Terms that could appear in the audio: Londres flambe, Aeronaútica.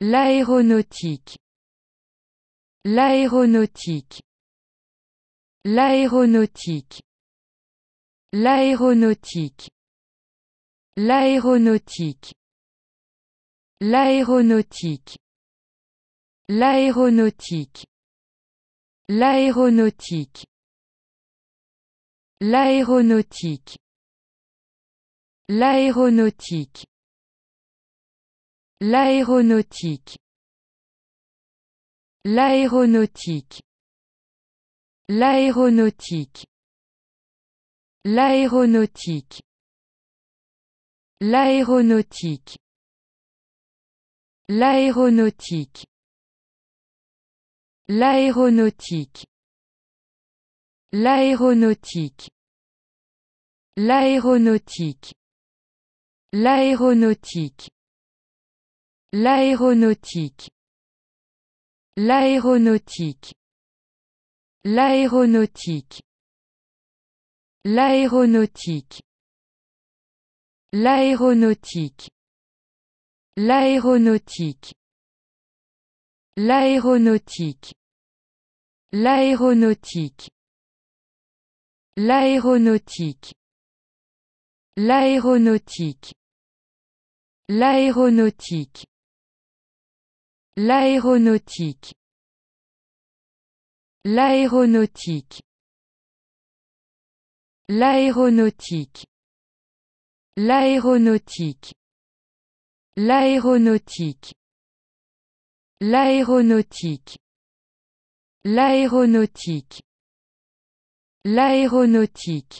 L'aéronautique. L'aéronautique. L'aéronautique. L'aéronautique. L'aéronautique. L'aéronautique. L'aéronautique. L'aéronautique. L'aéronautique. L'aéronautique. L'aéronautique. L'aéronautique. L'aéronautique. L'aéronautique. L'aéronautique. L'aéronautique. L'aéronautique. L'aéronautique. L'aéronautique. L'aéronautique. L'aéronautique. L'aéronautique. L'aéronautique. L'aéronautique. L'aéronautique. L'aéronautique. L'aéronautique. L'aéronautique. L'aéronautique. L'aéronautique. L'aéronautique. L'aéronautique. L'aéronautique. L'aéronautique. L'aéronautique. L'aéronautique. L'aéronautique. L'aéronautique. L'aéronautique.